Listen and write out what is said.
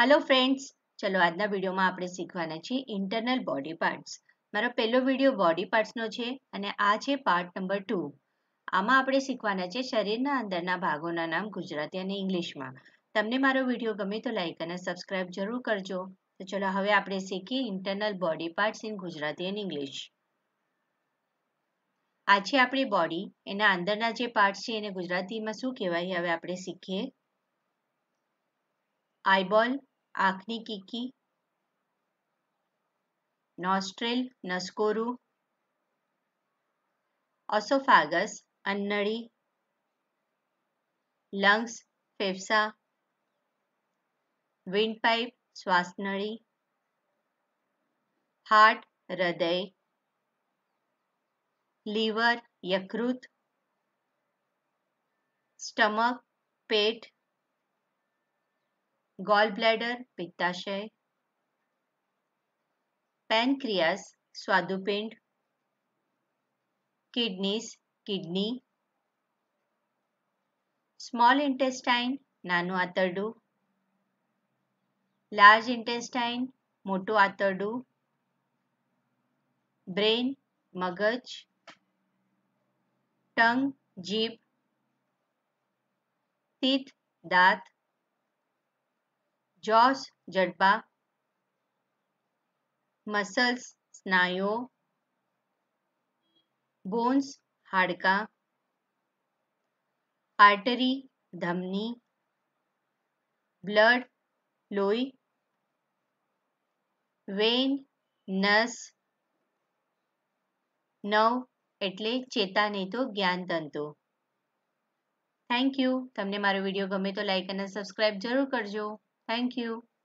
Hello friends, चलो आज video में आपणे शीखवाना छे इंटरनल बॉडी पार्ट्स। मारो पहलो वीडियो बॉडी पार्ट्स नो छे अने आ छे पार्ट नंबर 2। आमां आपणे शीखवाना छे शरीरना अंदરના ભાગોના નામ ગુજરાતી અને ઇંગ્લિશમાં। તમને મારો વિડિયો ગમે તો લાઈક અને સબસ્ક્રાઇબ જરૂર કરજો। તો ચલો હવે આપણે શીખીએ internal body parts in Gujarati અને ઇંગ્લિશ। આ છે આપણી બોડી, એના અંદરના જે પાર્ટ્સ છે એને ગુજરાતીમાં શું કહેવાય હવે આપણે શીખીએ। आईबॉल आँखनी कीकी, नॉस्ट्रेल नसकोरू, ऑसोफागस अन्नड़ी, लंग्स फेफसा, विंडपाइप श्वासनड़ी, हार्ट हृदय, लीवर यकृत, स्टमक पेट, गॉल ब्लैडर पित्ताशय, पैनक्रियास स्वादुपिंड, किडनीस किडनी, स्मॉल इंटेस्टाइन नानु आतरडू, लार्ज इंटेस्टाइन मोटो आतरडू, ब्रेन मगज, टंग जीभ, टीथ दांत, जॉस जड़बा, मसल्स स्नायु, बोन्स हाड़का, आर्टरी धमनी, ब्लड लोई, वेन नस, नव एटले चेता नहीं तो ज्ञान तंतु। Thank you. तमने मारो वीडियो गमे तो लाइक और सब्सक्राइब जरूर करजो। Thank you.